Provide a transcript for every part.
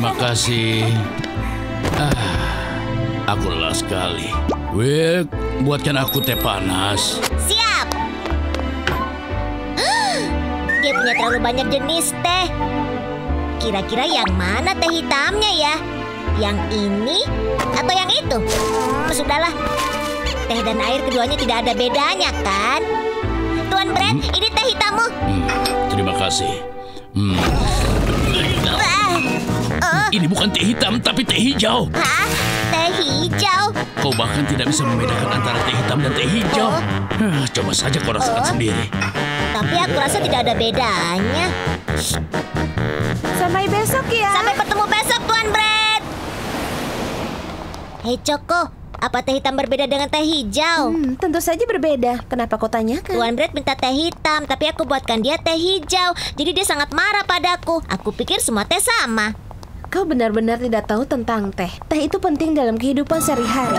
Terima kasih. Aku lelah sekali. Wilk, buatkan aku teh panas. Siap. Dia punya terlalu banyak jenis teh. Kira-kira yang mana teh hitamnya ya? Yang ini atau yang itu? Sudahlah. Teh dan air keduanya tidak ada bedanya, kan? Tuan Brad, ini teh hitamu. Terima kasih. Ini bukan teh hitam, tapi teh hijau. Hah? Teh hijau? Kau bahkan tidak bisa membedakan antara teh hitam dan teh hijau. Coba saja kau rasakan sendiri. Tapi aku rasa tidak ada bedanya. Sampai besok ya. Sampai bertemu besok, Tuan Brad. Hei, Choco. Apa teh hitam berbeda dengan teh hijau? Tentu saja berbeda. Kenapa kau tanyakan? Tuan Brad minta teh hitam, tapi aku buatkan dia teh hijau. Jadi dia sangat marah padaku. Aku pikir semua teh sama. Kau benar-benar tidak tahu tentang teh. Teh itu penting dalam kehidupan sehari-hari.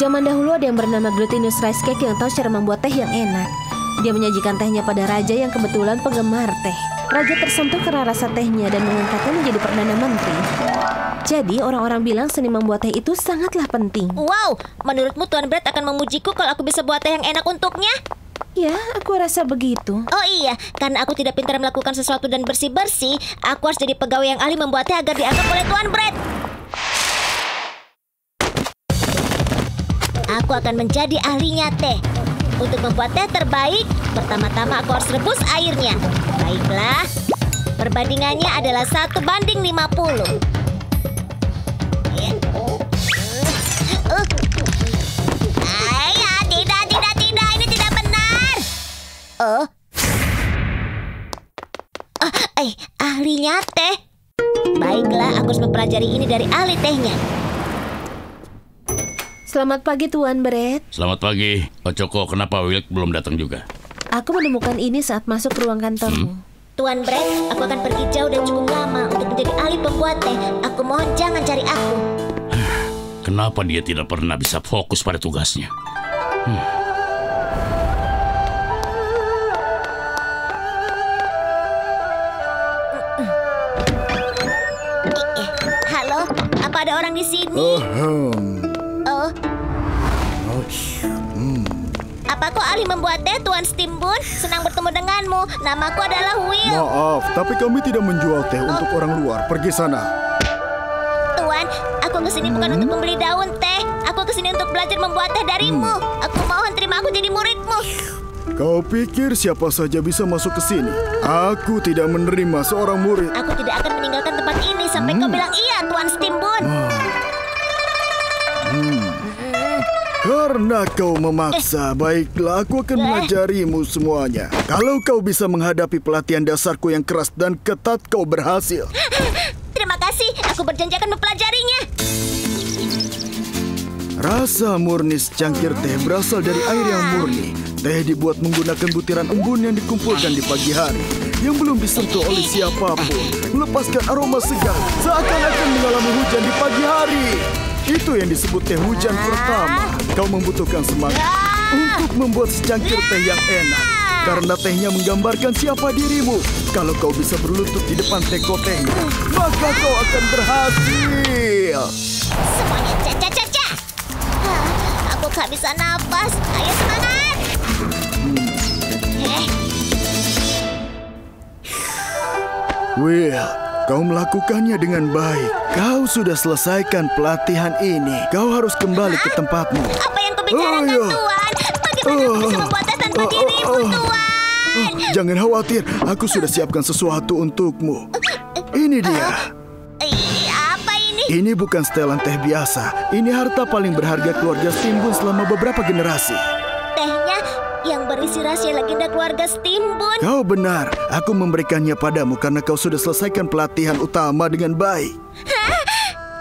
Zaman dahulu ada yang bernama Glutenous Rice Cake yang tahu cara membuat teh yang enak. Dia menyajikan tehnya pada raja yang kebetulan penggemar teh. Raja tersentuh karena rasa tehnya dan mengangkatnya menjadi perdana menteri. Jadi orang-orang bilang seni membuat teh itu sangatlah penting. Wow, menurutmu Tuan Brad akan memujiku kalau aku bisa buat teh yang enak untuknya? Ya, aku rasa begitu. Oh iya, karena aku tidak pintar melakukan sesuatu dan bersih-bersih, aku harus jadi pegawai yang ahli membuat teh agar dianggap oleh Tuan Brad. Aku akan menjadi ahlinya teh. Untuk membuat teh terbaik, pertama-tama aku harus rebus airnya. Baiklah, perbandingannya adalah 1:50. Tidak, ini tidak benar. Ahlinya teh. Baiklah, aku harus mempelajari ini dari ahli tehnya. Selamat pagi, Tuan Brad. Selamat pagi. Pak Choco, kenapa Wilk belum datang juga? Aku menemukan ini saat masuk ke ruang kantormu. Tuan Brad, aku akan pergi jauh dan cukup lama untuk menjadi ahli pembuat teh. Aku mohon jangan cari aku. Kenapa dia tidak pernah bisa fokus pada tugasnya? Halo, apa ada orang di sini? Apa kau ahli membuat teh, Tuan Steambun? Senang bertemu denganmu. Namaku adalah Will. Maaf, tapi kami tidak menjual teh untuk orang luar. Pergi sana. Aku kesini bukan untuk membeli daun teh. Aku kesini untuk belajar membuat teh darimu. Aku mohon terima aku jadi muridmu. Kau pikir siapa saja bisa masuk ke sini? Aku tidak menerima seorang murid. Aku tidak akan meninggalkan tempat ini sampai kau bilang iya, Tuan Steambun. Karena kau memaksa, baiklah aku akan mengajarimu semuanya. Kalau kau bisa menghadapi pelatihan dasarku yang keras dan ketat, kau berhasil. Terima kasih, aku berjanji akan mempelajarinya. Rasa murni secangkir teh berasal dari air yang murni. Teh dibuat menggunakan butiran embun yang dikumpulkan di pagi hari, yang belum disentuh oleh siapapun. Melepaskan aroma segar seakan-akan mengalami hujan di pagi hari. Itu yang disebut teh hujan pertama. Kau membutuhkan semangat untuk membuat secangkir teh yang enak. Karena tehnya menggambarkan siapa dirimu. Kalau kau bisa berlutut di depan teko tehnya, maka kau akan berhasil. Semuanya caca-caca. Aku kehabisan nafas. Ayo semangat. Will, kau melakukannya dengan baik. Kau sudah selesaikan pelatihan ini. Kau harus kembali ke tempatmu. Apa yang kau bicarakan, Tuan? Bagaimana aku bisa membuat teh tanpa dirimu, Tuan? Jangan khawatir, aku sudah siapkan sesuatu untukmu. Ini dia. Apa ini? Ini bukan setelan teh biasa. Ini harta paling berharga keluarga Steambun selama beberapa generasi. Tehnya yang berisi rahasia legenda keluarga Steambun. Kau benar, aku memberikannya padamu karena kau sudah selesaikan pelatihan utama dengan baik.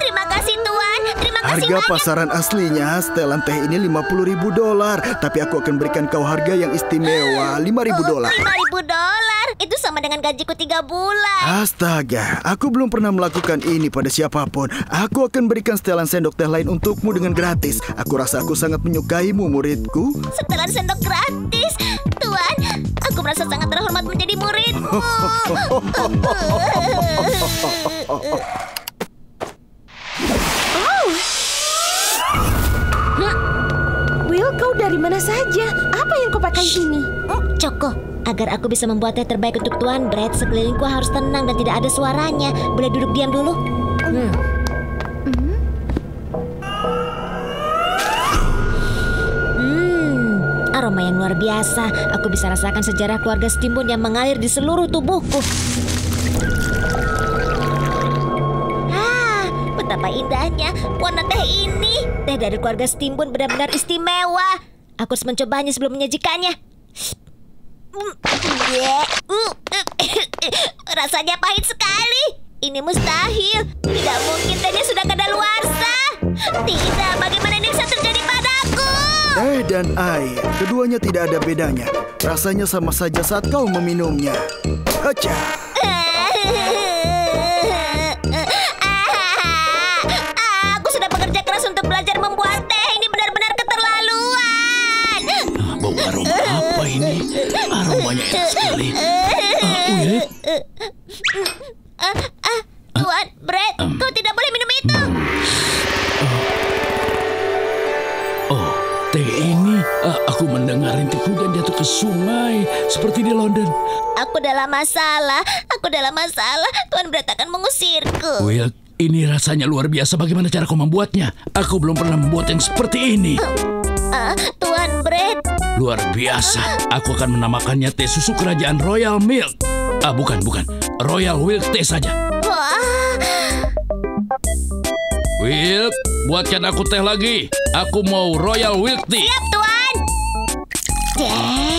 Terima kasih, Tuan. Terima kasih banyak. Harga pasaran aslinya setelan teh ini $50.000, tapi aku akan berikan kau harga yang istimewa, $5.000. $5.000? Itu sama dengan gajiku 3 bulan. Astaga, aku belum pernah melakukan ini pada siapapun. Aku akan berikan setelan sendok teh lain untukmu dengan gratis. Aku rasa aku sangat menyukaimu, muridku. Setelan sendok gratis? Tuan, aku merasa sangat terhormat menjadi muridmu. mana saja. Apa yang kau pakai ini? Coko, agar aku bisa membuat teh terbaik untuk Tuan Brad, sekelilingku harus tenang dan tidak ada suaranya. Boleh duduk diam dulu? Aroma yang luar biasa. Aku bisa rasakan sejarah keluarga Steambun yang mengalir di seluruh tubuhku. Ah, betapa indahnya warna teh ini. Teh dari keluarga Steambun benar-benar istimewa. Aku harus mencobanya sebelum menyajikannya. Rasanya pahit sekali. Ini mustahil. Tidak mungkin tehnya sudah kadaluarsa. Tidak, bagaimana ini bisa terjadi padaku? Teh dan air, keduanya tidak ada bedanya. Rasanya sama saja saat kau meminumnya. Acha. Aku sudah bekerja keras untuk belajar membuat teh. Ini benar-benar keterlaluan. Bau aroma apa ini? Aromanya enak sekali. Unik. Tuan Brad, kau tidak boleh minum itu. Teh ini, aku mendengar rintiku dan jatuh ke sungai seperti di London. Aku dalam masalah, Tuan Brad akan mengusirku. Wilk, ini rasanya luar biasa. Bagaimana cara kau membuatnya? Aku belum pernah membuat yang seperti ini. Tuan Brad. Luar biasa. Aku akan menamakannya teh susu kerajaan Royal Milk. Bukan. Royal Wilk teh saja. Wilk, buatkan aku teh lagi. Aku mau Royal Wilk tea. Siap, Tuan.